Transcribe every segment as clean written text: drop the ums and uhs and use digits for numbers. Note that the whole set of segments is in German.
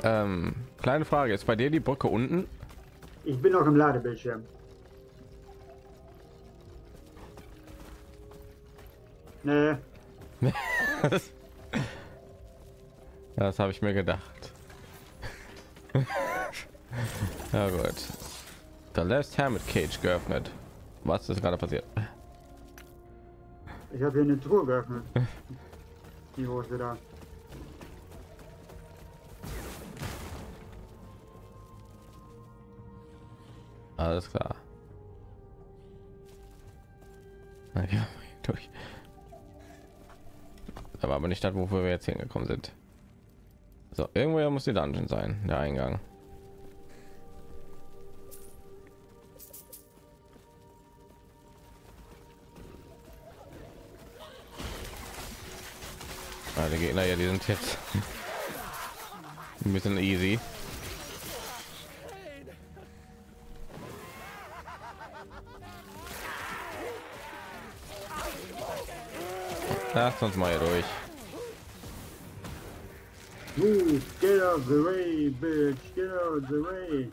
Kleine Frage, ist bei dir die Brücke unten? Ich bin noch im Ladebildschirm. Nee. Das habe ich mir gedacht. Na gut. Der Last Hermit Cage geöffnet. Was ist gerade passiert? Ich habe hier eine Truhe geöffnet. Die Hose da. Alles klar. Na ja, durch. Da war aber nicht das, wofür wir jetzt hingekommen sind. So, irgendwo muss die Dungeon sein, der Eingang. Die Gegner, ja, die sind jetzt ein bisschen easy. Lasst uns mal hier durch. Get out the way, bitch. Get out the way.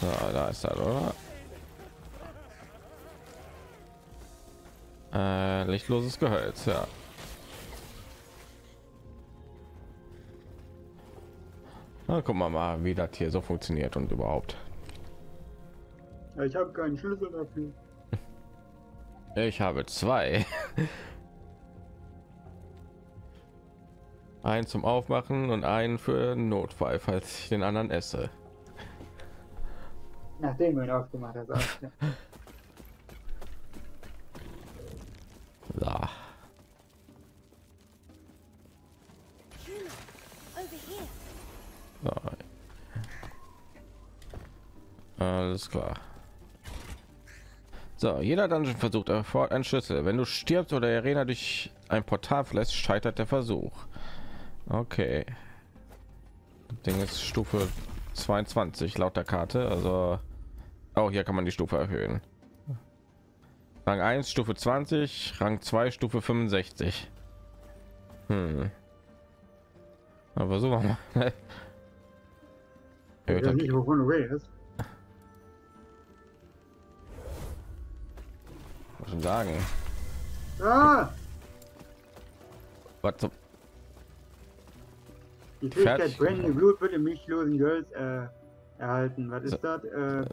So, da ist er, oder? Lichtloses Gehölz, ja. Na, gucken wir mal, wie das hier so funktioniert und überhaupt. Ich habe keinen Schlüssel dafür. Ich habe zwei. Einen zum Aufmachen und einen für Notfall, falls ich den anderen esse. Nachdem wir ihn aufgemacht haben. Da. So. Alles klar. So, jeder Dungeon versucht sofort einen Schlüssel. Wenn du stirbst oder die Arena durch ein Portal verlässt, scheitert der Versuch. Okay. Das Ding ist Stufe 22 laut der Karte. Also auch hier kann man die Stufe erhöhen. Rang 1 Stufe 20, Rang 2 Stufe 65. Aber so machen wir. Ich weiß nicht, wovon du redest. Schon sagen. Ah! Was zum... Die Fähigkeit brennende Blut wird im lichtlosen Gehölz erhalten. Was ist das?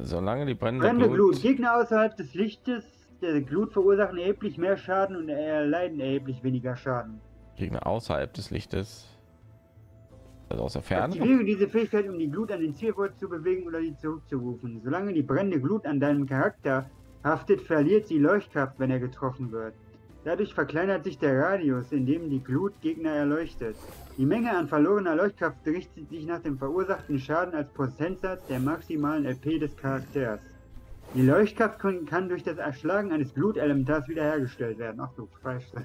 Solange die brennende Blut... Gegner außerhalb des Lichtes der Glut verursachen erheblich mehr Schaden und erleiden erheblich weniger Schaden. Gegner außerhalb des Lichtes? Also aus der Ferne? Aktiviere diese Fähigkeit, um die Glut an den Zielort zu bewegen oder die zurückzurufen. Solange die brennende Glut an deinem Charakter haftet, verliert sie Leuchtkraft, wenn er getroffen wird. Dadurch verkleinert sich der Radius, in dem die Glut Gegner erleuchtet. Die Menge an verlorener Leuchtkraft richtet sich nach dem verursachten Schaden als Prozentsatz der maximalen LP des Charakters. Die Leuchtkraft kann durch das Erschlagen eines Blutelementars wiederhergestellt werden. Ach du Scheiße.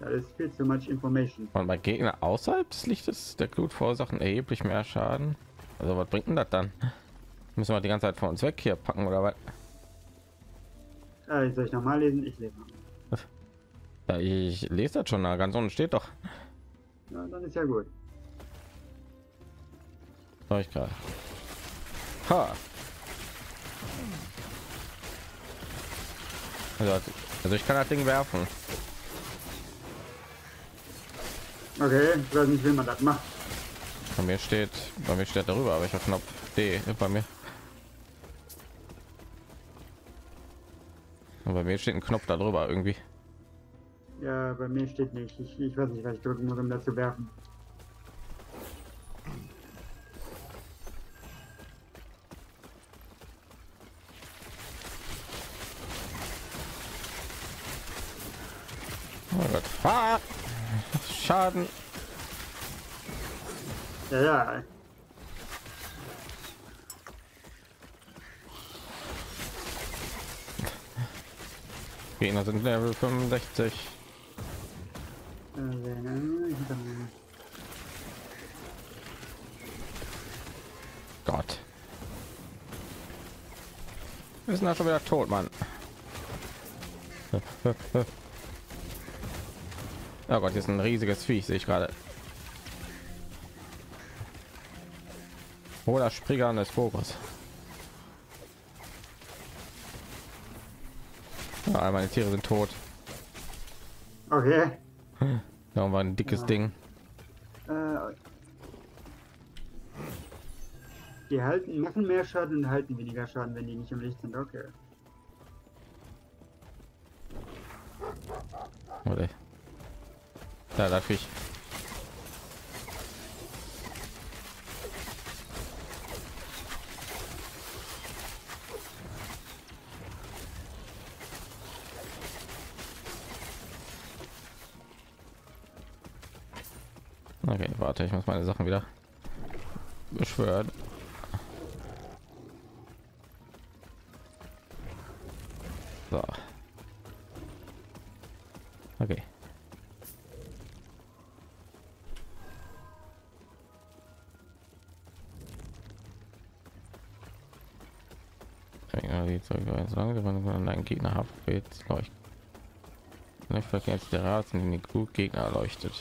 Das ist viel zu much information. Und bei Gegner außerhalb des Lichtes der Glut verursachen erheblich mehr Schaden. Also was bringt denn das dann? Müssen wir die ganze Zeit von uns weg hier packen oder was? Soll ich nochmal lesen? Ich lese noch. Ja, ich lese das schon, da ganz unten steht doch. Ja, dann ist ja gut. Soll ich gerade. Also ich kann das Ding werfen. Okay, ich weiß nicht, wie man das macht. Bei mir steht darüber, aber ich habe Knopf D bei mir. Bei mir steht ein Knopf darüber irgendwie. Ja, bei mir steht nicht. Ich weiß nicht, was ich drücken muss, um das zu werfen. Oh Gott. Ah! Schaden. Ja. Gegner sind Level 65. Gott. Wir sind da schon wieder tot, Mann. Oh Gott, hier ist ein riesiges Viech, sehe ich gerade. Oder Springer des Vogels. Ja, meine Tiere sind tot. Okay. Da war ein dickes Ding. Die halten, machen mehr Schaden und halten weniger Schaden, wenn die nicht im Licht sind. Okay. Oder da darf ich. Okay, warte, ich muss meine Sachen wieder beschwören. So. Okay. Einen Gegner habe jetzt leuchtet. Jetzt der Rasen in den gut Gegner leuchtet.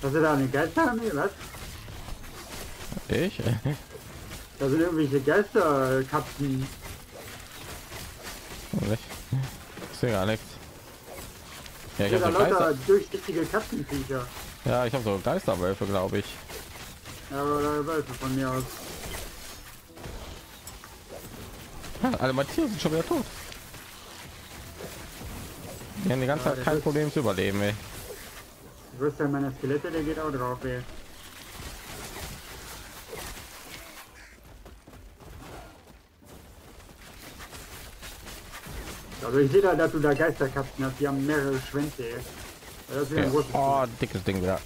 Was ist da eine Geisterarmee? Was? Ich? Da sind irgendwelche Geisterkapseln. Ich sehe gar nichts. Ja, ich habe so Geister... durchsichtige Katzenviecher. Ja, ich habe so Geisterwölfe, glaube ich. Ja, aber Wölfe von mir aus. Ja, alle meine Tiere sind schon wieder tot. Die haben die ganze Zeit kein Problem zu überleben, ey. Du wirst ja meine Skelette, der geht auch drauf, ey. Also ich sehe da, dass du da Geisterkapseln hast, die haben mehrere Schwänze, ey. Das ist ja ein großes dickes Ding wieder.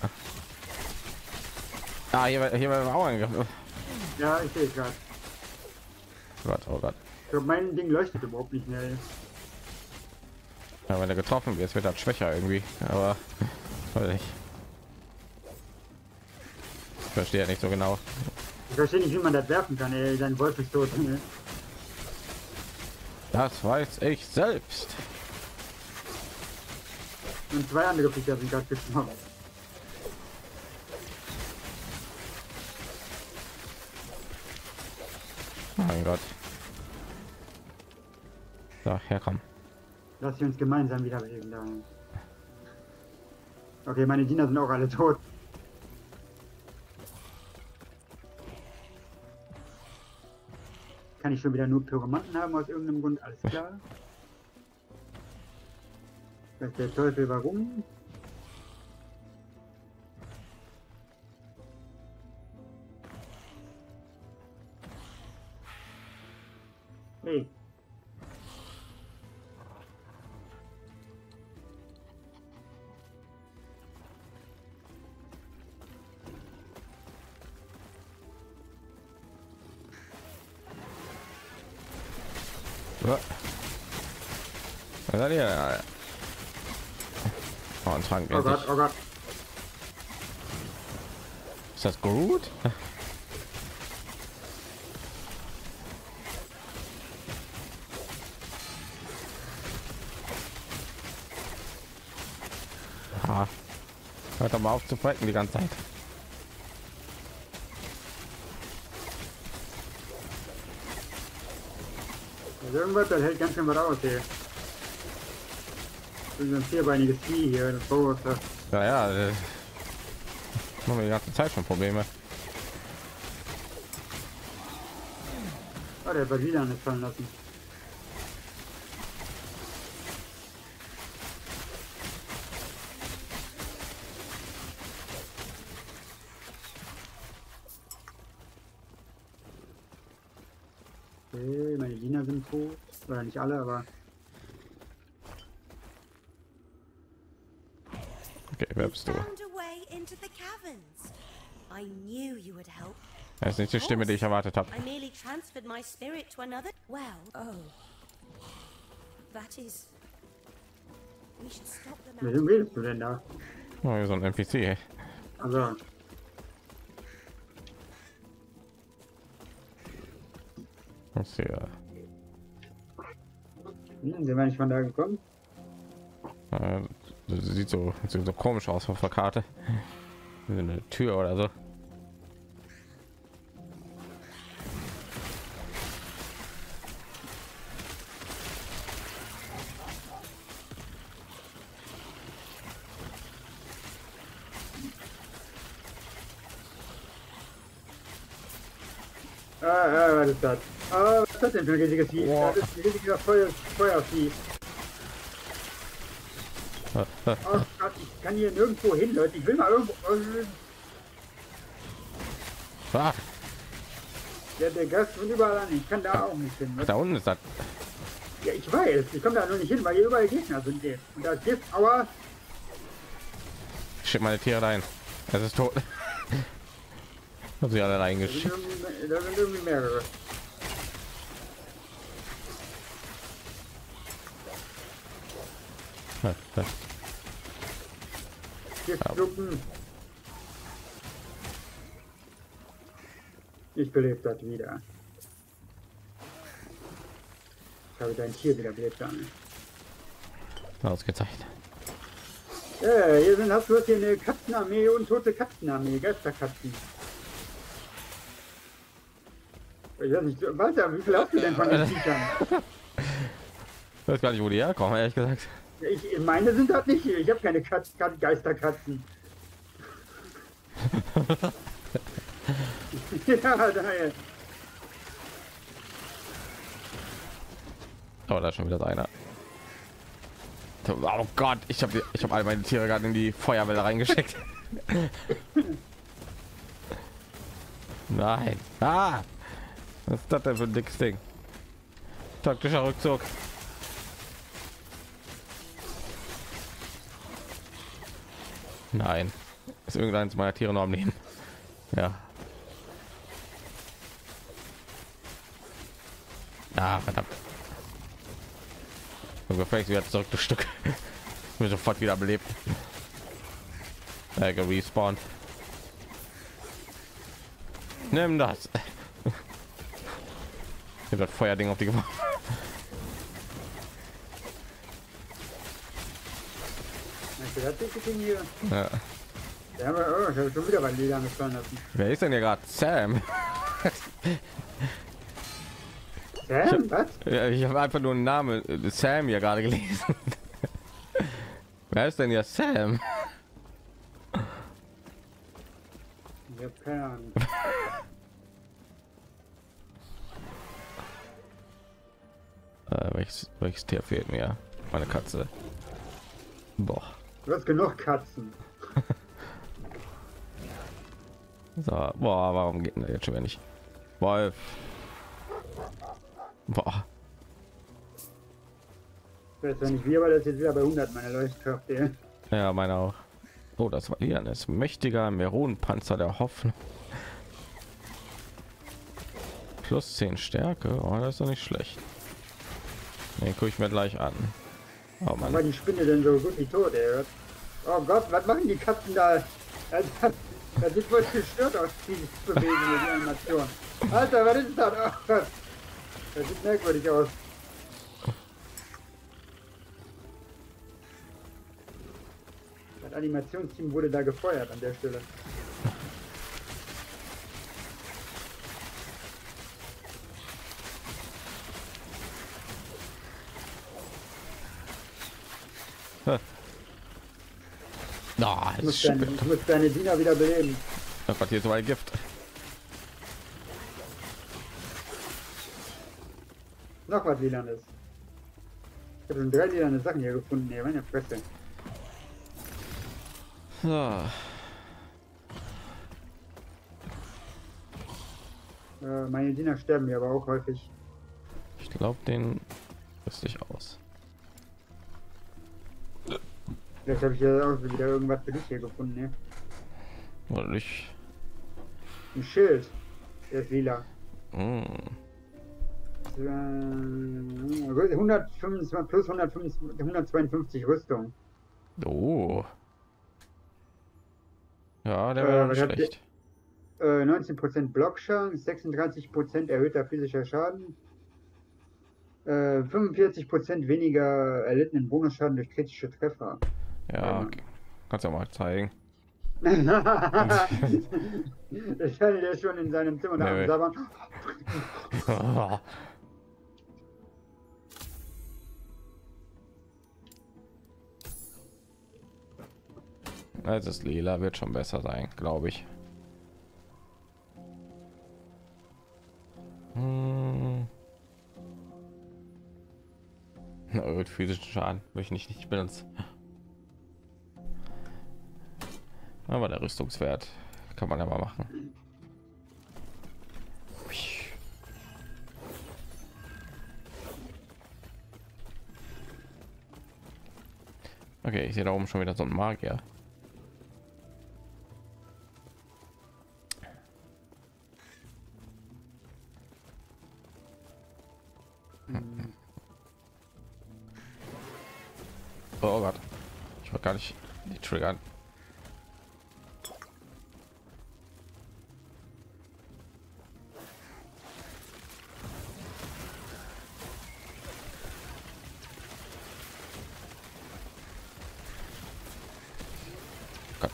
Ah, hier war auch angegriffen. Ja, ich sehe gerade. Gott, oh Gott. Ich glaube, mein Ding leuchtet überhaupt nicht mehr, ey. Ja, wenn er getroffen wird, wird das schwächer irgendwie, aber... Ich verstehe ja nicht so genau. Ich verstehe nicht, wie man das werfen kann, ey. Dein Wolf ist tot. Ne? Das weiß ich selbst. Und zwei andere Viecher sind gerade gestorben. Mein Gott. So, herkommen. Lass uns gemeinsam wieder bewegen da. Okay, meine Diener sind auch alle tot. Kann ich schon wieder nur Pyromanten haben aus irgendeinem Grund? Alles klar. Weiß der Teufel warum? Hey. Und Trank, oh Gott, oh Gott. Ist das gut? Ah, hört mal auf zu fighten die ganze Zeit. Irgendwas, das hält ganz schön was aus hier. Ein vierbeiniges Vieh hier, das Bauwasser. Ja, ja, machen wir die ganze Zeit schon Probleme. Oh, der hat wieder nicht fallen lassen. Okay, meine Diener sind tot, oder nicht alle, aber... Das ist nicht die Stimme, die ich erwartet habe. Mit willst du denn da? Oh, so ein NPC, ey. Also. Was hier? Sind wir nicht von da gekommen? Das sieht so komisch aus auf der Karte. Eine Tür oder so. Was ist das? Was ist das denn für ein riesiges Vieh? Das ist ein riesiger Feuervieh. Oh Gott, ich kann hier nirgendwo hin, Leute. Ich will mal irgendwo... Ah. Der Gast wird überall an. Ich kann da auch nicht hin. Was? Da unten ist das. Ja, ich weiß. Ich komme da nur nicht hin, weil hier überall Gegner sind. Und da gibt es aber... Ich schick meine Tiere rein. Es ist tot. Hab sie alle reingeschickt. Da sind irgendwie mehrere. Ich belebe das wieder. Ich habe dein Tier wieder belebt. Ausgezeichnet. Hier sind hast du hier eine Katzenarmee und tote Katzenarmee, Geisterkatzen. Ich weiß nicht, Walter, wie viel hast du denn von den Viechern? Ich weiß gar nicht, wo die herkommen, ehrlich gesagt. Ich meine sind das nicht. Ich habe keine Geisterkatzen. Ja, daher. Aber da ist schon wieder einer. Oh Gott, ich habe alle meine Tiere gerade in die Feuerwelle reingeschickt. Nein. Ah! Was ist das denn für ein dickes Ding? Taktischer Rückzug. Nein, ist irgendeines meiner Tiere noch am Leben. Ja. Ah, verdammt. Und gefällt wieder zurück das Stück. Ich bin sofort wieder belebt. Respawn. Nimm das. Ich habe das Feuerding auf die gemacht. Ja. Ja, aber, ich habe schon wieder bei Lila gestanden lassen. Wer ist denn hier gerade? Sam. Sam? Was? Ja, ich habe einfach nur einen Namen Sam hier gerade gelesen. Wer ist denn hier Sam? Ich habe keine Ahnung. Welches Tier fehlt mir? Meine Katze. Boah. Du hast genug Katzen. So, boah, warum geht denn da jetzt schon wieder nicht? Wolf. Boah. Das ist ja nicht wir, weil das jetzt wieder bei 100 meine Leuchtkraft. Ja, meine auch. Oh, das war hier ein mächtiger Meronpanzer der Hoffnung. Plus 10 Stärke, oh, das ist doch nicht schlecht. Den gucke ich mir gleich an. Oh Mann. Aber die Spinne denn so gut wie tot, ey. Oh Gott, was machen die Katzen da? Das sieht wohl gestört aus, dieses Bewegen, die Animation. Alter, was ist das? Oh, das sieht merkwürdig aus. Das Animationsteam wurde da gefeuert an der Stelle. Na, no, ich muss deine Diener wieder beleben. Das war hier so ein Gift. Noch was Lilanes. Ich habe schon 3 lilane Sachen hier gefunden. Hier, meine Fresse. Ah. Meine Diener sterben hier aber auch häufig. Ich glaube, den rüste ich aus. Vielleicht habe ich ja auch wieder irgendwas für dich hier gefunden, ne? Oder nicht? Ein Schild. Der ist lila. Mm. 125, plus 125, 152 Rüstung. Oh. Ja, der war schlecht. 19% Blockschaden, 36% erhöhter physischer Schaden, 45% weniger erlittenen Bonusschaden durch kritische Treffer. Ja, kannst du ja mal zeigen. Der stand ja schon in seinem Zimmer nach dem Sabbern. Also das Lila wird schon besser sein, glaube ich. Na, erhöht physischen Schaden würde ich nicht benutzen. Aber der Rüstungswert kann man ja mal machen. Okay, ich sehe da oben schon wieder so ein Magier. Oh Gott, ich wollte gar nicht die triggern.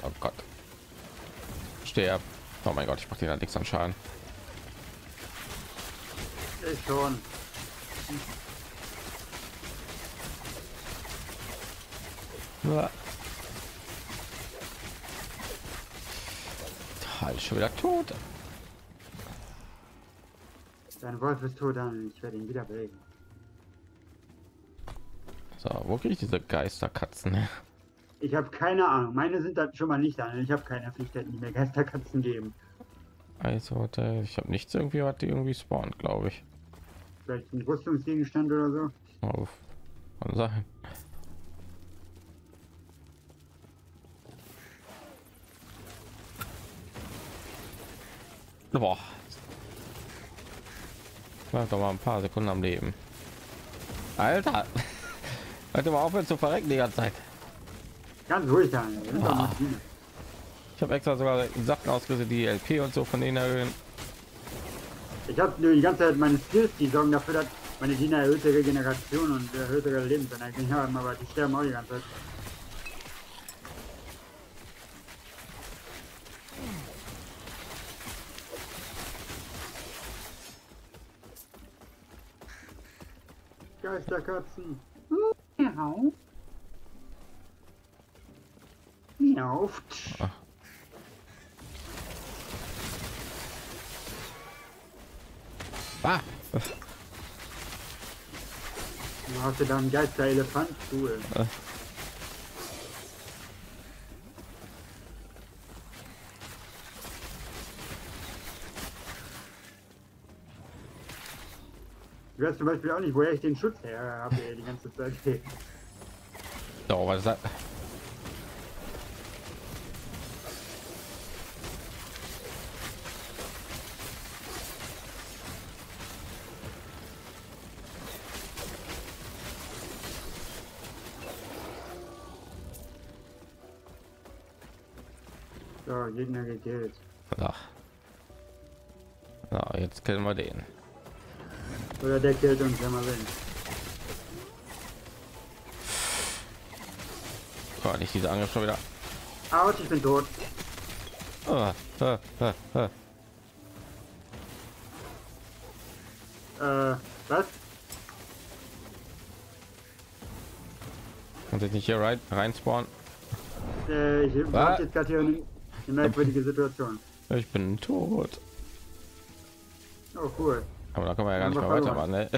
Oh Gott, sterb! Oh mein Gott, ich mache dir da nichts an Schaden. Ich schon. Halt schon wieder tot. Dein Wolf ist tot, dann ich werde ihn wieder belegen. So, wo kriege ich diese Geisterkatzen her? Ich habe keine Ahnung. Meine sind dann schon mal nicht an. Ich habe keine Fähigkeiten, die mir Geisterkatzen geben. Also, ich habe nichts irgendwie, was die irgendwie spawnt, glaube ich. Vielleicht ein Rüstungsgegenstand oder so. Auf. Kann sein. Boah. Bleib doch mal ein paar Sekunden am Leben. Alter. Warte mal aufhören zu verrecken die ganze Zeit. Ganz ruhig da. Ah. Ich habe extra sogar Sachen ausgerüstet, die LP und so von denen erhöhen. Ich habe die ganze Zeit meine Skills, die sorgen dafür, dass meine Diener erhöhte Regeneration und erhöhtere Lebensenergie haben, aber die sterben auch die ganze Zeit. Geisterkatzen. Miau. Miau. Ah. Du hast ja da einen Geisterelefant, cool. Ich weiß zum Beispiel auch nicht, woher ich den Schutz her habe die ganze Zeit. Oh, was ist das? So, Gegner gekillt. Ja, jetzt killen wir den. Oder der killt uns, wenn man will. Oh, nicht diese Angriff schon wieder. Autsch, ich bin tot. Was? Kannst du nicht hier rein spawnen? Ich hab jetzt gerade hier eine merkwürdige Situation. Ich bin tot. Oh, cool. Aber da können wir ja gar nicht mehr weiter machen, ne?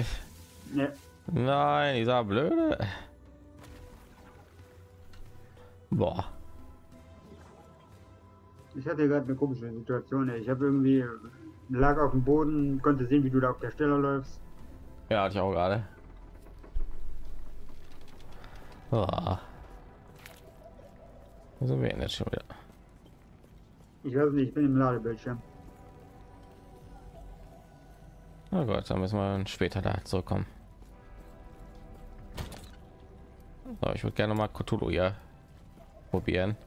Nee. Nein, dieser blöde. Boah. Ich hatte gerade eine komische Situation. Ey. Ich habe irgendwie lag auf dem Boden, konnte sehen, wie du da auf der Stelle läufst. Ja, hatte ich auch gerade. Boah. Wo sind wir denn jetzt schon wieder? Ich weiß nicht, ich bin im Ladebildschirm. Oh Gott, da müssen wir später da zurückkommen. So, ich würde gerne mal Cthulhu ja probieren.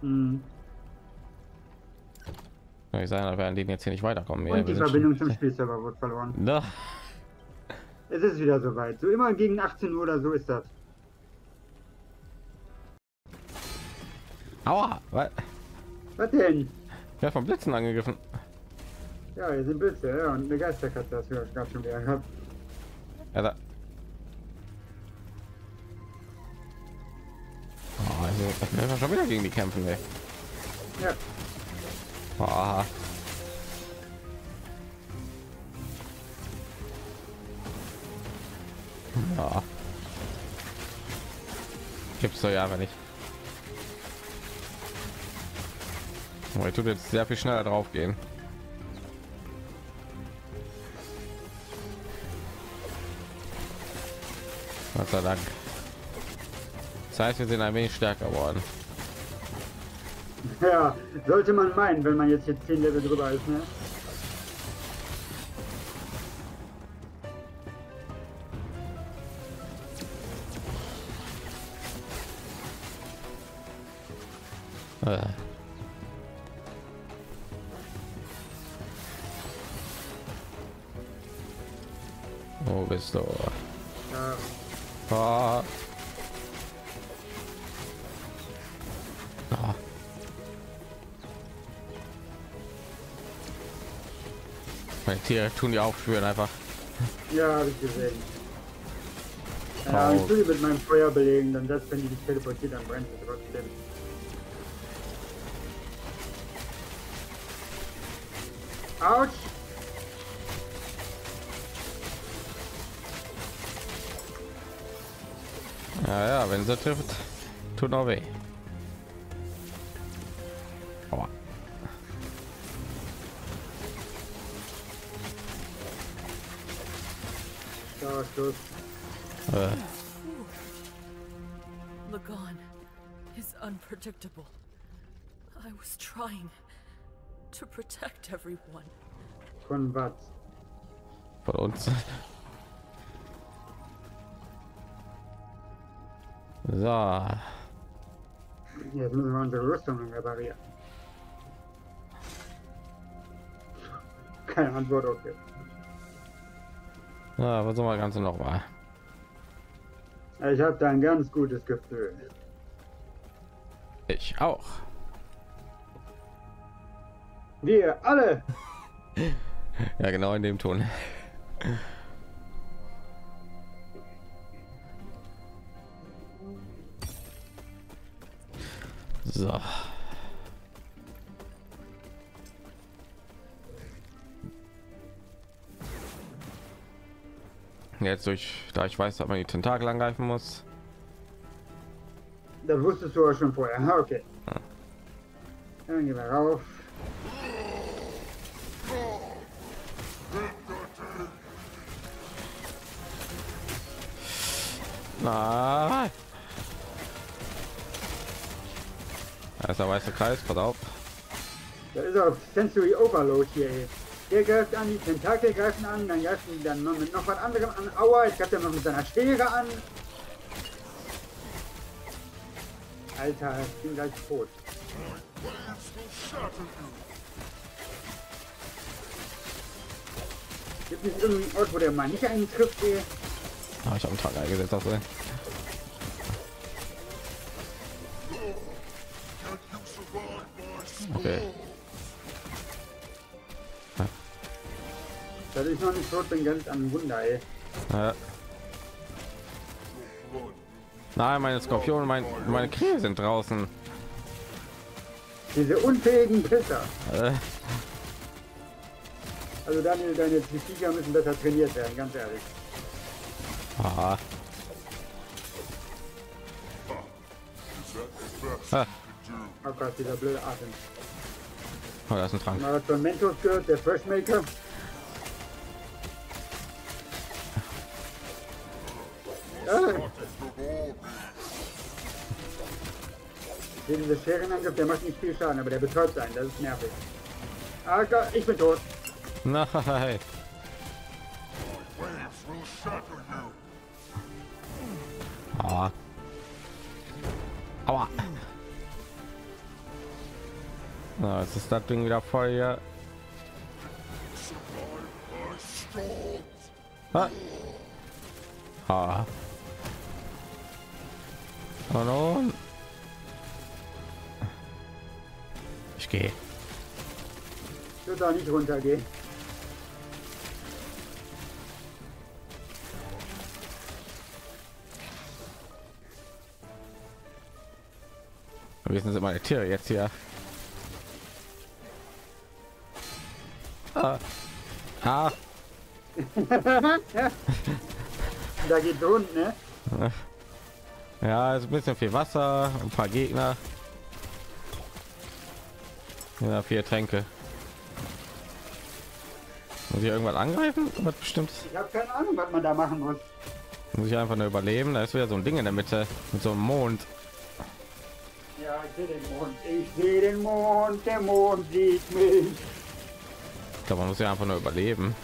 Kann ich sagen, da werden denen jetzt hier nicht weiterkommen. Und die Verbindung zum Spielserver wird verloren. No. Es ist wieder soweit. So immer gegen 18 Uhr oder so ist das. Aua! Was denn? Ja, vom Blitzen angegriffen. Ja, hier sind Blitze, ja, und eine Geisterkatze, das wir gerade schon wieder gehabt. Ja, da. Oh, also, schon wieder gegen die kämpfen, ey. Ja. Oh. Oh. Gibt's doch ja aber nicht. Oh, ich tut jetzt sehr viel schneller drauf gehen. Gott sei Dank. Das heißt, wir sind ein wenig stärker geworden. Ja, sollte man meinen, wenn man jetzt hier 10 Level drüber ist, ne? Wo bist du? Ah. Ah. Meine Tiere tun die aufspüren einfach. Ja, habe ich gesehen. Ich will mit meinem Feuer belegen, dann das, wenn die dich teleportiert, dann brennt es trotzdem. Autsch! Ja, ja, wenn sie trifft, tut auch weh. Aua. Ja, gut. Lagan is unpredictable. I was trying to protect everyone. Von was? Von uns. So. Jetzt müssen wir unsere Rüstung reparieren. Keine Antwort, okay. Na, was soll man Ganze noch mal? Ich habe da ein ganz gutes Gefühl. Ich auch. Wir alle. Ja, genau in dem Ton. So. Jetzt durch, da ich weiß, dass man die Tentakel angreifen muss. Das wusstest du ja schon vorher. Okay. Ja. Dann gehen wir rauf. Nein. Da ist der weiße Kreis, pass auf. Da ist auch Sensory Overload hier. Der greift an, die Tentakel greifen an, dann greifen die dann noch mit noch was anderem an. Aua, jetzt greift er noch mit seiner Schere an. Alter, ich bin gleich tot. Gibt es irgendeinen Ort, wo der mal nicht eingetrifft wird? Ah, ich habe einen Tag eingesetzt, das soll. Okay. Dass ich noch nicht tot bin, ganz an Wunder, ey. Ja. Nein, meine Skorpione, meine Krähe sind draußen. Diese unfähigen Pisser. Also Daniel, deine Krieger müssen besser trainiert werden, ganz ehrlich. Ah. Ah. Oh Gott, dieser blöde Atem. Oh, da ist ein Trank. Mal von Mentos gehört, der Freshmaker. Diese Scherenangriff, der macht nicht viel Schaden, aber der betäubt einen, das ist nervig. Ah Gott, ich bin tot. Nein. Aua. Aua. Na, jetzt ist das Ding wieder voll hier. Ah. Ah. Hallo. Ich gehe. Ich will da nicht runtergehen. Wir sind immer Tiere jetzt hier. Ah. Ah. Da geht rund, ne? Ja, ist ein bisschen viel Wasser, ein paar Gegner, ja, 4 Tränke. Muss ich irgendwas angreifen? Was bestimmt? Ich habe keine Ahnung, was man da machen muss. Muss ich einfach nur überleben? Da ist wieder so ein Ding in der Mitte mit so einem Mond. Ja, ich sehe den Mond. Ich sehe den Mond. Der Mond sieht mich. Ich glaube, man muss ja einfach nur überleben.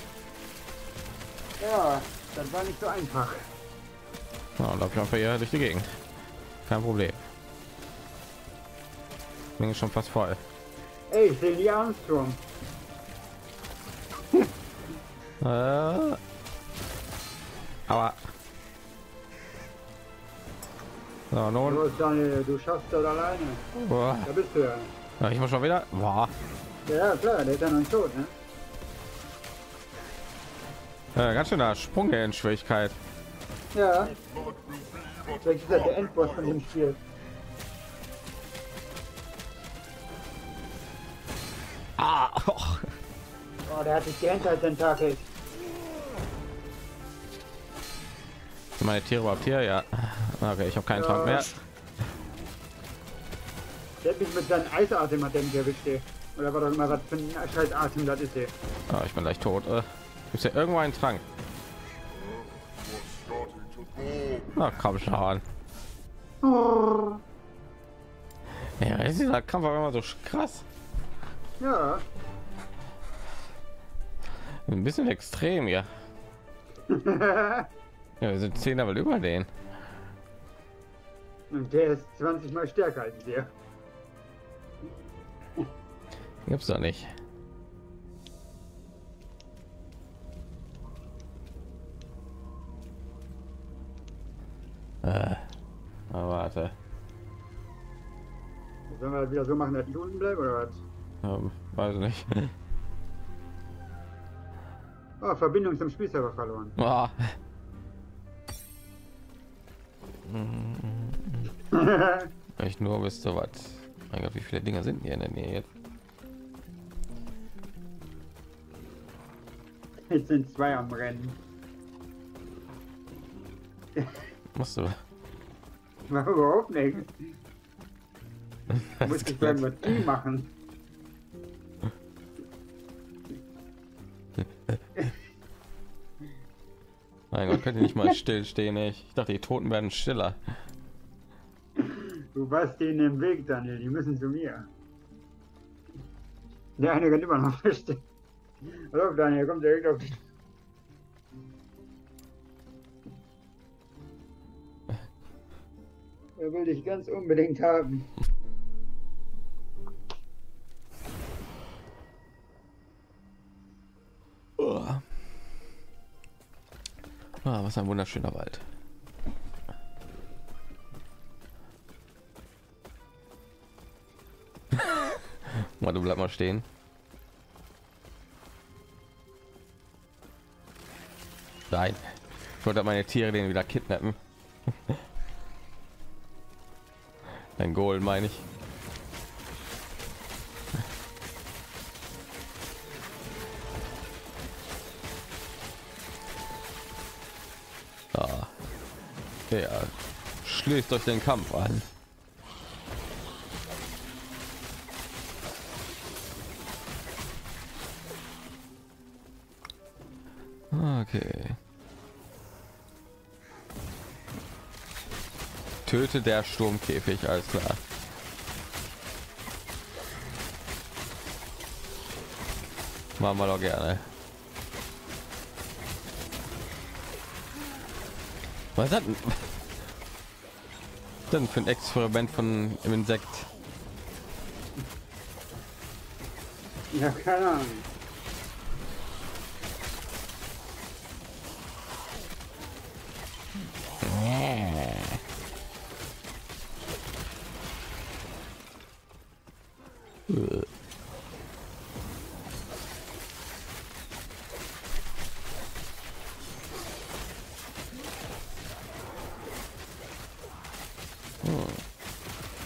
Ja, das war nicht so einfach. Ja, und auf jeden Fall hier durch die Gegend. Kein Problem. Bin ich schon fast voll. Ey, ich sehe die Armstrong. Aber so, nun. Du schaffst das alleine. Boah. Da bist du ja. Ja, ich muss schon wieder. Boah. Ja klar, der ist ja noch nicht tot, ne? Ja, ganz schöner Sprung in Schwierigkeit. Ja. Vielleicht ist das der Endboss von dem Spiel. Ah, oh. Oh, der hat sich gehängt als Tentakel. Meine Tiere überhaupt hier? Ja. Okay, ich habe keinen Trank mehr. Der hat mich mit seinem Eisatem hat der erwischt. Oder war doch immer was für ein scheiß Atem, das ist der. Ah, ich bin gleich tot. Gibt es ja irgendwo einen Trank? Na komm schon. Ja, ist dieser Kampf aber immer so krass. Ja. Ein bisschen extrem, ja. Ja, wir sind 10 aber über den. Und der ist 20 mal stärker als der. Gibt's doch nicht. Warte. Sollen wir das wieder so machen, dass ich unten bleibe oder was? Weiß nicht. Oh, Verbindung zum Spielserver verloren. Oh. Ich nur wüsste was. Mein Gott, wie viele Dinger sind hier in der Nähe jetzt? Jetzt sind 2 am Rennen. Musst du? Mach überhaupt nichts. Muss ich dann mit ihm machen. Mein Gott, könnt ihr nicht mal stillstehen, ich dachte, die Toten werden stiller. Du warst denen im Weg, Daniel, die müssen zu mir. Der eine kann immer noch verstehen. Hallo Daniel, kommt direkt auf dich. Er will dich ganz unbedingt haben. Oh. Ah, was ein wunderschöner Wald. Mal, du bleib mal stehen. Nein, ich wollte meine Tiere den wieder kidnappen. Ein Goal, meine ich. Ah. Ja, schließt euch den Kampf an. Okay. Töte der Sturmkäfig, alles klar. Machen wir doch gerne. Was hat denn für ein Experiment von im Insekt? Ja, keine Ahnung.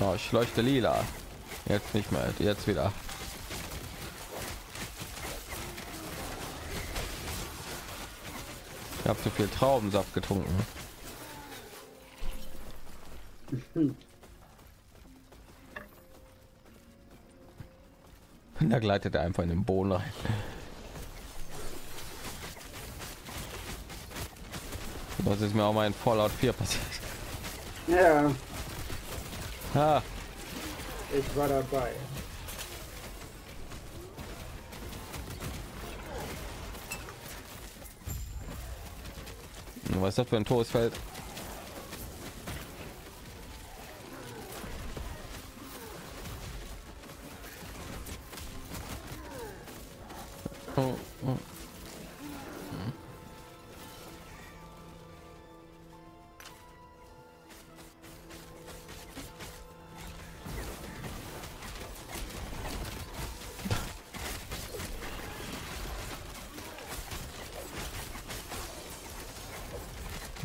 Oh, ich leuchte lila. Jetzt nicht mehr, jetzt wieder. Ich habe zu viel Traubensaft getrunken. Und da gleitet er einfach in den Boden rein. Das ist mir auch mal in Fallout 4 passiert. Ja. Ha. Ich war dabei. Was ist das für ein Todesfeld?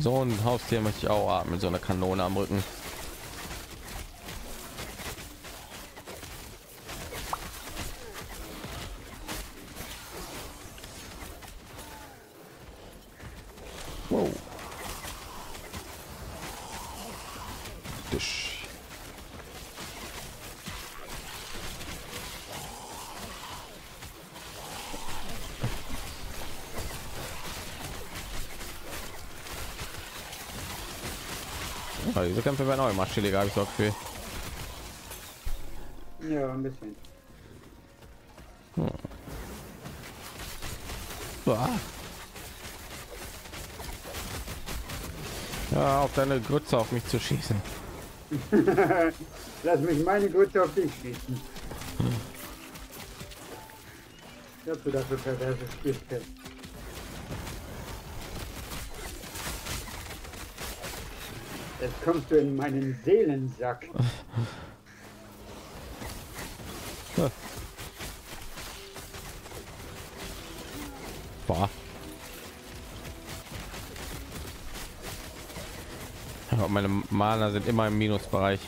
So ein Haustier möchte ich auch atmen, mit so einer Kanone am Rücken. Wow. Tisch. Also diese Kämpfe werden auch immer chilliger, habe ich so viel. Ja, ein bisschen. Hm. Ja, auf deine Grütze auf mich zu schießen. Lass mich meine Grütze auf dich schießen. Hm. Ich hab du dafür perverse Spielchen. Jetzt kommst du in meinen Seelensack. Boah. Aber meine Mana sind immer im Minusbereich.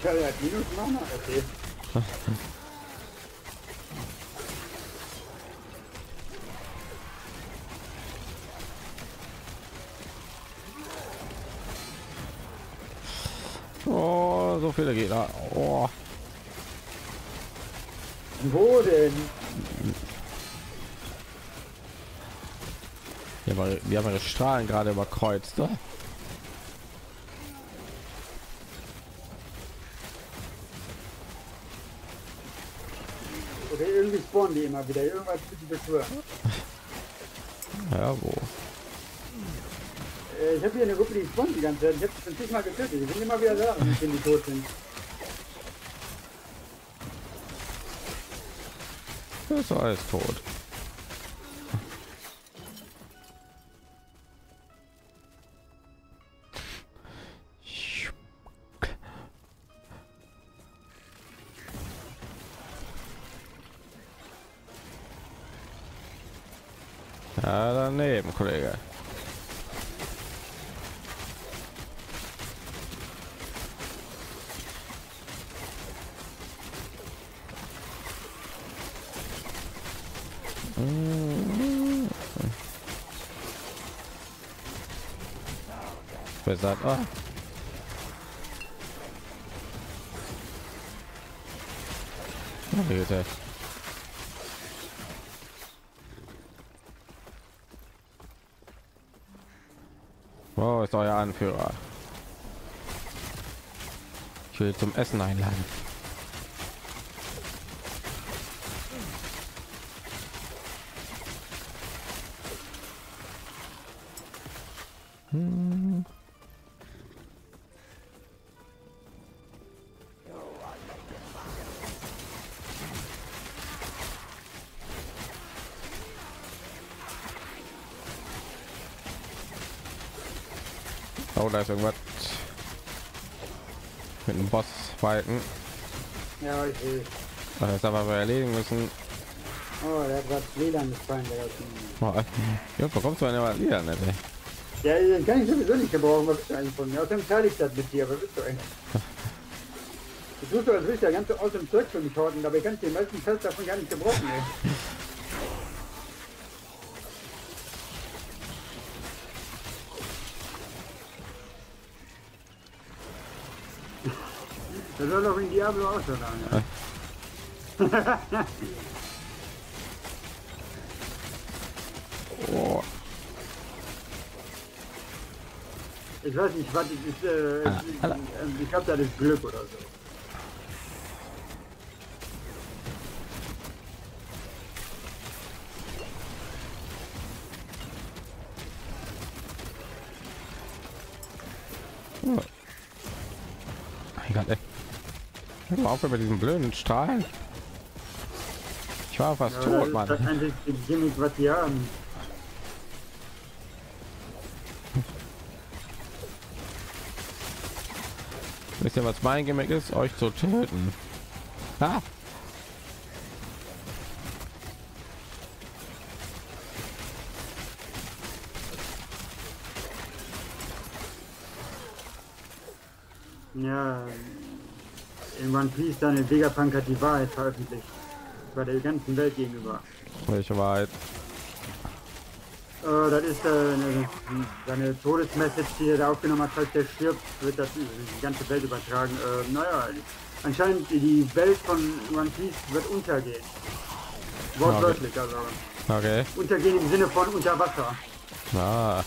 Ich habe ja Minus-Mana, okay. Oh, so viele Gegner. Oh. Wo denn? Ja, aber wir haben ihre Strahlen gerade überkreuzt. Ne? Oder irgendwie spawnen die immer wieder. Irgendwas für die Beschwörer. Ja, wo? Ich habe hier eine Gruppe, die spawnen die ganze Zeit. Ich habe 50 Mal getötet. Ich bin immer wieder da, wenn die tot sind. Das ist alles tot. Ja, daneben, Kollege. Besser. Oh. Oh, wo ist euer Anführer? Ich will zum Essen einladen. Oh, da ist irgendwas mit einem Boss fighten. Ja, ich will. Das ist aber, was wir erledigen müssen. Oh, der hat was WLAN gefallen. Ja, bekommst du eine WLAN, nicht, ey. Ja, den kann ich sowieso nicht gebrauchen, was ich eigentlich von mir. Außerdem teile ich das mit dir, aber bist du eigentlich? Ich wusste, als willst du ja ganz aus dem Zeug für mich horten, aber ich kann den meisten Teil davon gar nicht gebrauchen, ey. Das soll doch in Diablo auch so lange. Ja. Oh. Ich weiß nicht, was ich ist. Ich hab da das Glück oder so. Oh. Hör mal auf über diesen blöden Strahl. Ich war fast tot, das Mann. Das ist eigentlich die Gimmick, was die haben. Wisst ihr, was mein Gimmick ist? Euch zu töten. Ha! Ja. In One Piece dann in Vegapunk hat die Wahrheit veröffentlicht. Bei der ganzen Welt gegenüber. Welche Wahrheit? Das ist seine Todesmessage, die er da aufgenommen hat, falls der stirbt, wird das die ganze Welt übertragen. Naja, anscheinend die Welt von One Piece wird untergehen. Wortwörtlich, okay. Also. Okay. Untergehen im Sinne von unter Wasser. Ah.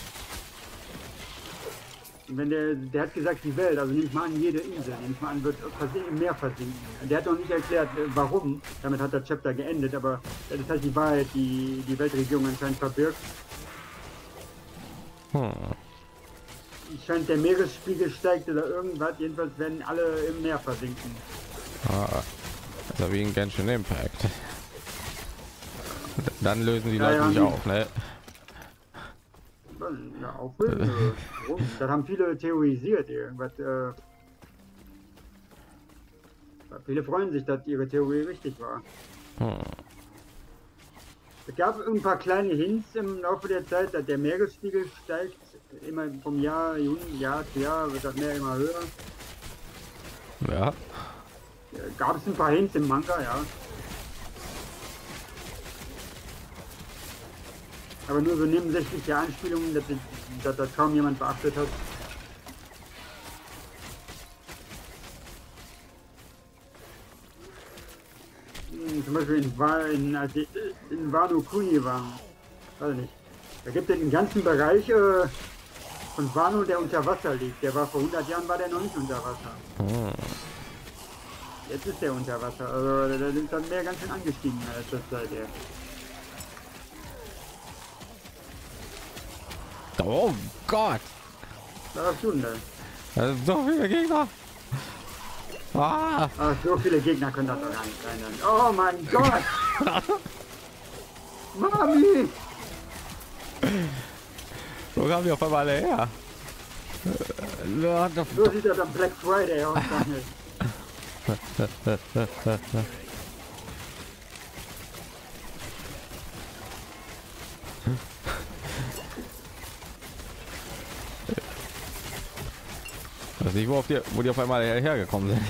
Wenn der hat gesagt die Welt, also nimmt man an jede Insel, nimmt man an wird im Meer versinken. Der hat noch nicht erklärt, warum. Damit hat der Chapter geendet, aber das ist halt die Wahrheit, die Weltregierung anscheinend verbirgt. Hm. Scheint der Meeresspiegel steigt oder irgendwas, jedenfalls werden alle im Meer versinken. Ah, also wie ein Genshin Impact. Dann lösen die Leute nicht auf, ne? Ja, aufbilden, das haben viele theorisiert. Viele freuen sich, dass ihre Theorie richtig war. Hm. Es gab ein paar kleine Hints im Laufe der Zeit, dass der Meeresspiegel steigt. Immer vom Jahr zu Jahr wird das Meer immer höher. Ja. Gab es ein paar Hints im Manga, ja. Aber nur so nebensächliche Anspielungen, dass das kaum jemand beachtet hat. Zum Beispiel als ich in Wano Kuni war, weiß nicht. Da gibt es den ganzen Bereich von Wano, der unter Wasser liegt. Der war vor 100 Jahren war der noch nicht unter Wasser. Jetzt ist der unter Wasser. Also da sind dann mehr ganz schön angestiegen als das seither. Oh Gott! Was tun denn? Das sind so viele Gegner! Ah. Ach, so viele Gegner können das doch gar nicht sein. Oh mein Gott! Mami! Wo kamen die auf einmal alle her? So sieht das am Black Friday aus. Nicht, wo die auf einmal hergekommen sind.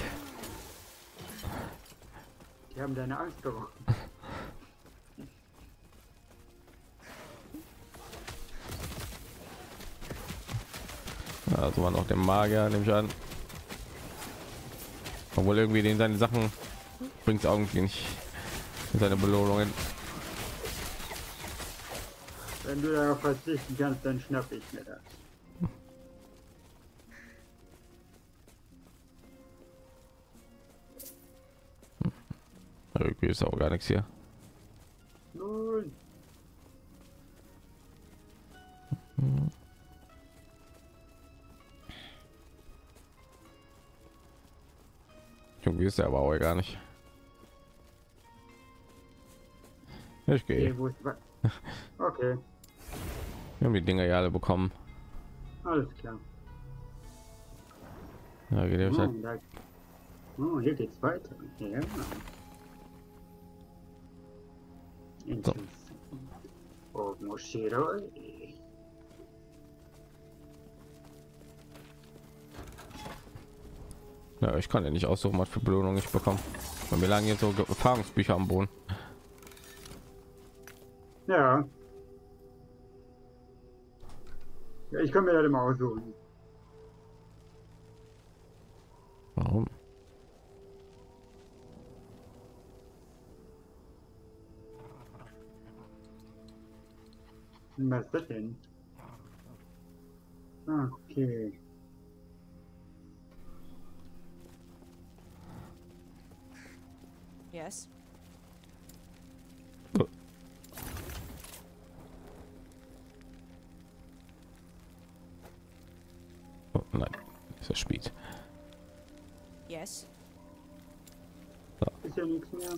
Die haben deine Angst gewonnen. Also man auch den Magier, nehme ich an. Obwohl irgendwie den seine Sachen bringt irgendwie nicht seine Belohnungen. Wenn du darauf verzichten kannst, dann schnapp ich mir das. Irgendwie ist auch gar nichts hier. Nein. Irgendwie ist der aber auch gar nicht. Ich gehe. Okay. Wir haben die Dinger ja alle bekommen. Alles klar. Ja, geht ja. Oh, hier geht's weiter. Ja. Interessant. Oh, Moschero. Ja, ich kann ja nicht aussuchen, was für Belohnung ich bekomme. Bei mir lagen jetzt so Erfahrungsbücher am Boden. Ja. Ja, ich kann mir das immer aussuchen. Warum? Was ist das denn? Okay. Yes. Oh. Oh nein, ist das spät. Yes. So. Ist ja nichts mehr.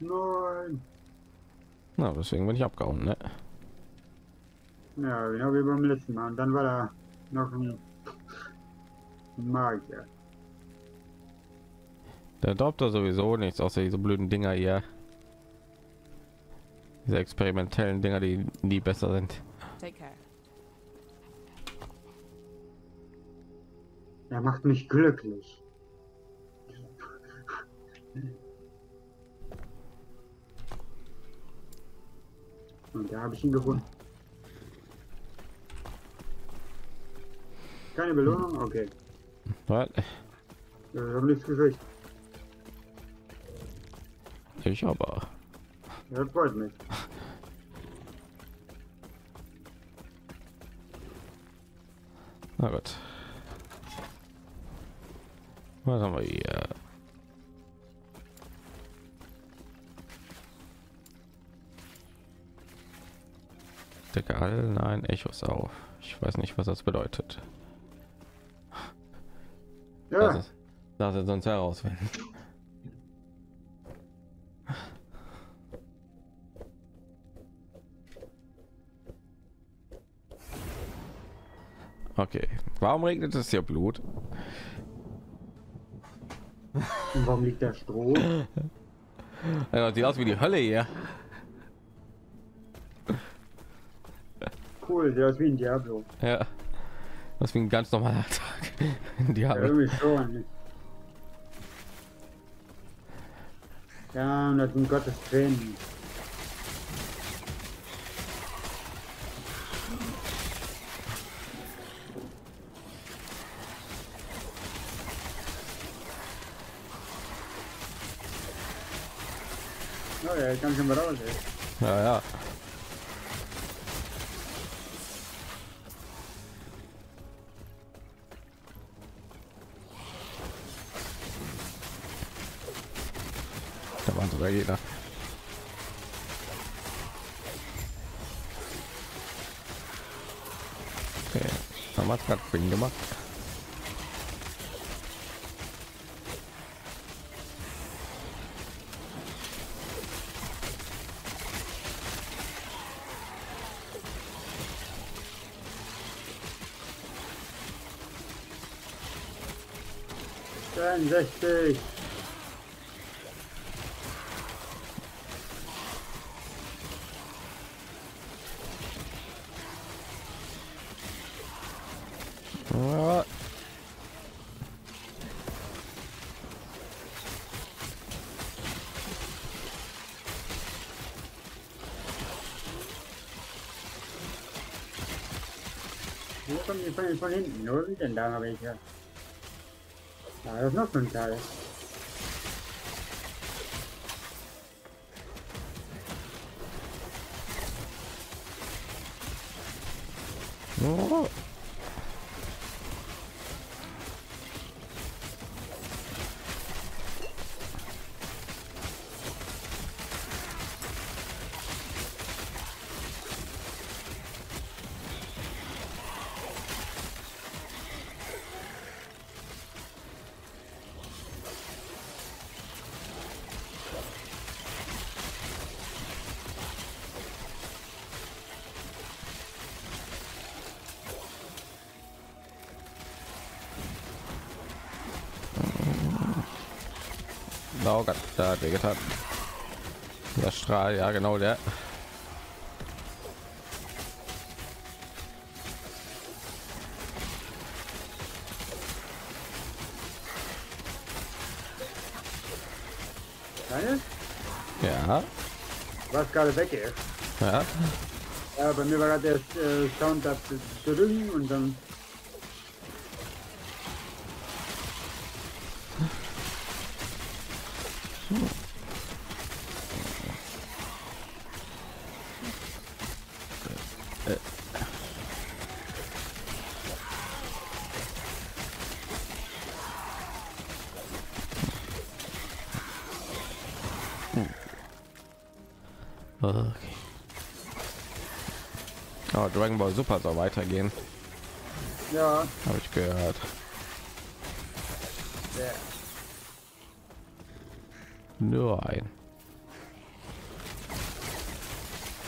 Nein. Na, deswegen bin ich abgehauen, ne? Ja, genau wie beim letzten Mal. Und dann war da noch ein Magier. Der glaubt da sowieso nichts, außer diese blöden Dinger hier. Diese experimentellen Dinger, die nie besser sind. Er macht mich glücklich. Und da habe ich ihn gefunden. Keine Belohnung? Okay. Was? Ich habe nichts gekriegt. Ich aber. Ja, das freut mich. Na gut. Was haben wir hier? Decke all, nein, Echos auf. Ich weiß nicht, was das bedeutet. Ja. Lass es sonst herausfinden. Okay, warum regnet es hier Blut? Und warum liegt der Stroh? Also, sieht aus wie die Hölle hier. Cool, der ist wie ein Diablo. Ja, das ist wie ein ganz normaler Tag. Diablo. Ja, schon. Ja, das sind Gottes Tränen. Oh, ja, ich kann schon mal raus. Ja, ja. Sogar jeder. Okay, haben wir es gerade für ihn gemacht. Von hinten, nur denn da habe ich ja. Da ist noch ein Teil. Oh. Oh Gott, da hat wehgetan. Das Strahl, ja genau der. Deine? Ja. Du warst gerade weg, ey. Ja. Ja, bei mir war gerade erst Sound ab zu drücken und dann... Dragon Ball Super soll weitergehen. Ja. Habe ich gehört. Yeah. Nur ein.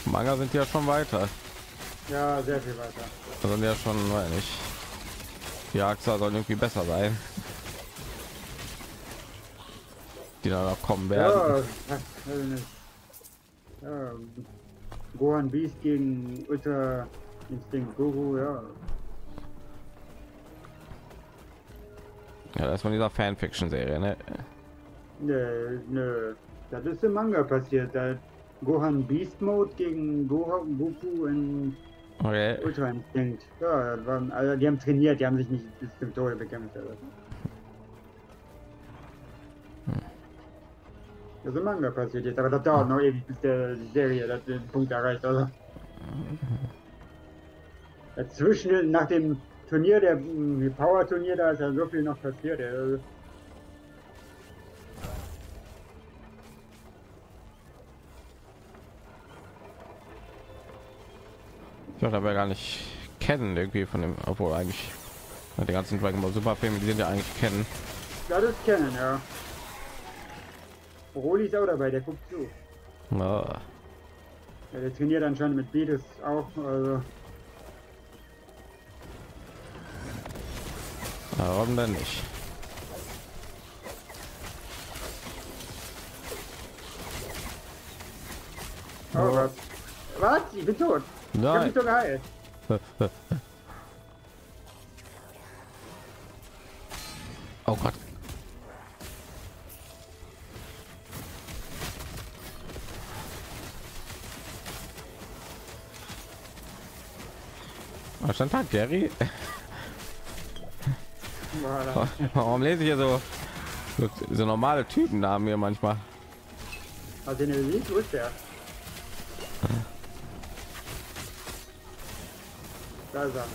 Manga sind ja schon weiter. Ja, sehr viel weiter. Da sind ja schon, weiß nicht. Die Axa soll irgendwie besser sein. Die dann noch kommen werden. Ja. Ja. Gohan Beast gegen Ultra Instinct Goku, ja. Ja, das ist von dieser Fanfiction-Serie, ne? Nö, nö. Das ist im Manga passiert. Da Gohan Beast Mode gegen Gohan, Goku und okay. Ultra Instinct. Ja, das waren, also die haben trainiert, die haben sich nicht bis zum Tode bekämpft. Also. Das ist im Manga passiert jetzt, aber das dauert noch ewig, bis der Serie das den Punkt erreicht, also. Dazwischen, nach dem Turnier, der Power-Turnier, da ist ja so viel noch passiert, also. Ich dachte, wir gar nicht kennen, irgendwie von dem, obwohl eigentlich die ganzen Dragon Ball Super Filme, die sind ja eigentlich kennen. Ja, das kennen, ja. Broly ist auch dabei, der guckt zu. Oh. Ja, der trainiert anscheinend mit Betis auch. Also. Warum denn nicht? Oh, oh. Was? Was? Ich bin tot. Nein. Ich bin tot geheilt. Oh Gott. Stand Tag, Gary. Warum lese ich hier so normale Typennamen hier manchmal? Also den Elite, wo ist der? Da ist er.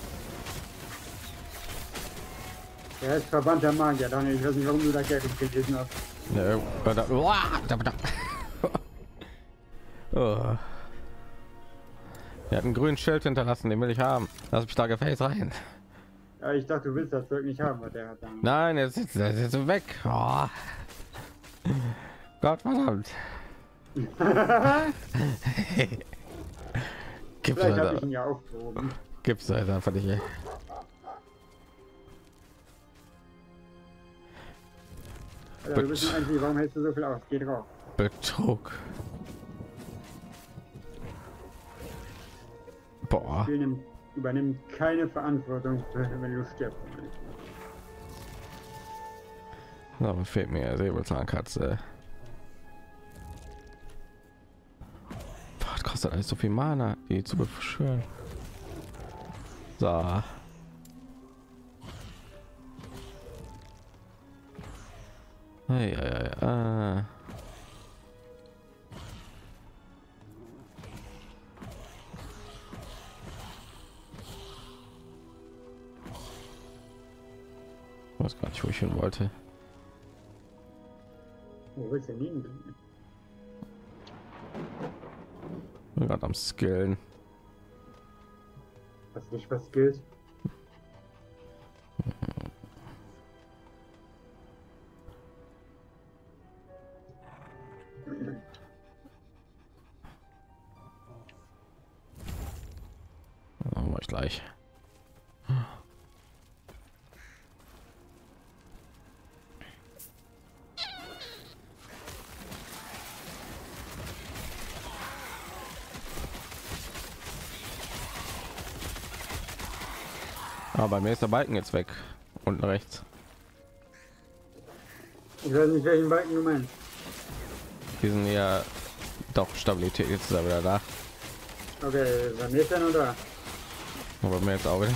Der ist verbannter Magier, Daniel. Ich weiß nicht, warum du da Gary gelesen hast. Oh. Er hat einen grünen Schild hinterlassen, den will ich haben. Lass mich da gefällt rein. Ja, ich dachte, du willst das wirklich nicht haben, was der hat. Dann. Nein, jetzt ist er weg. Oh. Gott verdammt. Gibt's vielleicht habe ich ihn ja aufgehoben. Gibt's halt einfach nicht. Ey. Alter, wir wissen eigentlich, warum hältst du so viel aus? Geh drauf. Betrug. Boah. Übernimmt keine Verantwortung, wenn du stirbst. So, fehlt mir Säbelzahnkatze. Das kostet alles so viel Mana, die zu beschwören. So. Hey, hey, hey, was gar nicht, wo ich hin wollte. Wo willst du liegen? Gerade am Skillen. Was nicht was gilt. Machen wir gleich. Aber bei mir ist der Balken jetzt weg. Unten rechts. Ich weiß nicht, welchen Balken du meinst. Wir sind ja doch Stabilität, jetzt ist er wieder da. Okay, bei mir ist er noch da. Aber bei mir jetzt auch wieder.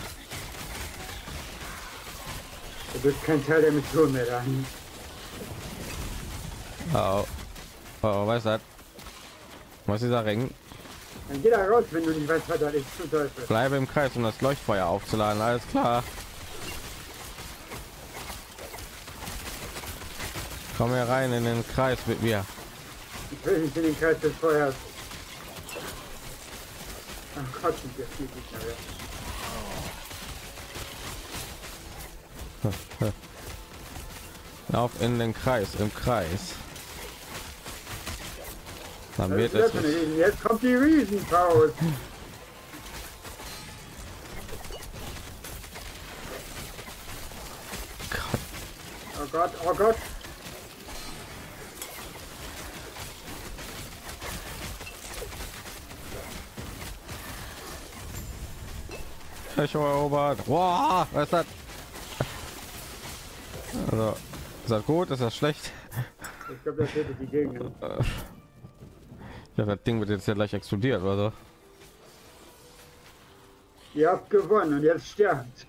Du bist kein Teil der Mission mehr da. Oh. Oh, was ist das? Was ist dieser Ring? Dann geh da raus, wenn du nicht weißt, was das ist, zu Teufel. Bleibe im Kreis, um das Leuchtfeuer aufzuladen, alles klar. Komm hier rein in den Kreis mit mir. Ich will nicht in den Kreis des Feuers. Ach Gott, das geht nicht mehr. Lauf in den Kreis, im Kreis. Dann wird es jetzt kommt die Riesenfaust. Oh Gott, oh Gott. Ich habe erobert. Wow, was ist das? Also, ist das gut? Ist das schlecht? Ich glaube, das hätte die Gegend. Ja, das Ding wird jetzt ja gleich explodiert, oder so. Ihr habt gewonnen und jetzt sterbt.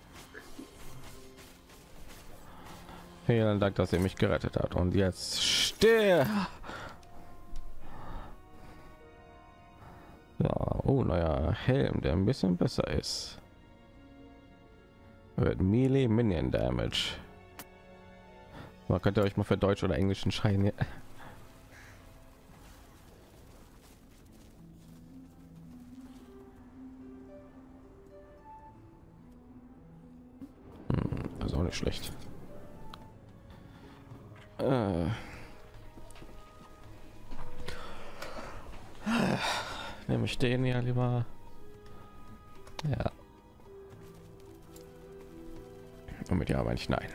Vielen Dank, dass ihr mich gerettet habt. Und jetzt stirbt. Ja, oh, neuer Helm, der ein bisschen besser ist. Wird Melee Minion Damage. Man könnte euch mal für Deutsch oder Englisch entscheiden. Ja. Also auch nicht schlecht. Nehme ich den ja lieber. Ja. Und mit ja aber nicht nein.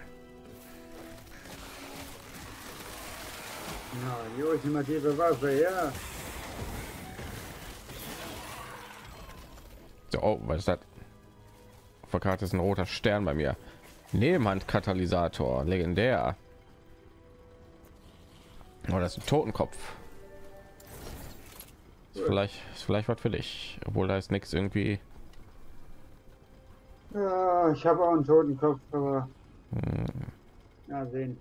Ja, die ultimative Waffe, ja. So, oh, was ist das? Auf der Karte ist ein roter Stern bei mir. Nebenhandkatalysator, legendär. Oh, das ist ein Totenkopf. Ist vielleicht was für dich, obwohl da ist nichts irgendwie. Ja, ich habe auch einen Totenkopf, aber ja, sehen.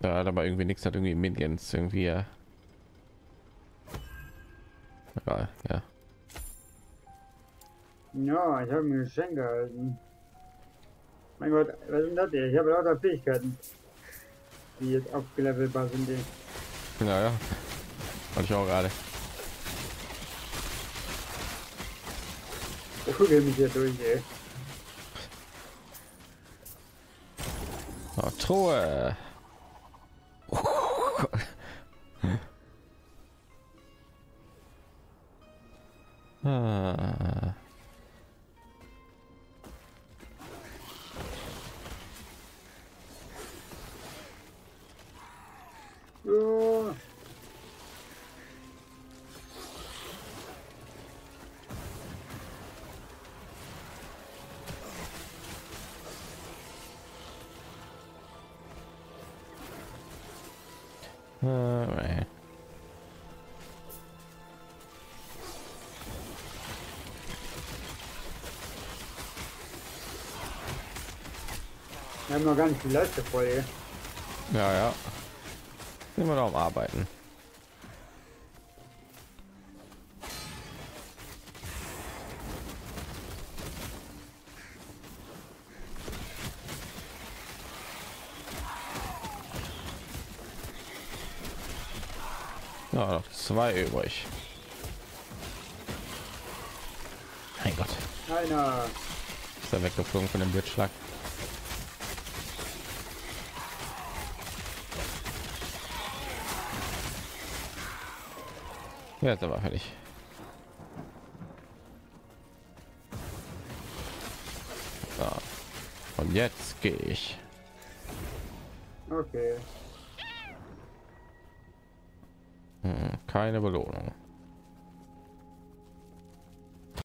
Da hat aber irgendwie nichts, hat irgendwie Minions irgendwie. Ja, ja. Ja, ich habe mir Geschenk gehalten. Mein Gott, was sind das hier? Ich habe lauter Fähigkeiten, die jetzt aufgelevelbar sind. Ja, ja. Und ich auch gerade. Ich gucke mich hier durch, ey. Oh, Truhe. Ah. Ja. Right. Wir haben noch ganz viele Leute vor hier. Ja, ja. Sind wir noch am Arbeiten. Ja, noch zwei übrig. Mein Gott. Einer. Ist er weggeflogen von dem Blitzschlag. Ja, jetzt aber fertig. So. Und jetzt gehe ich. Okay. Keine Belohnung.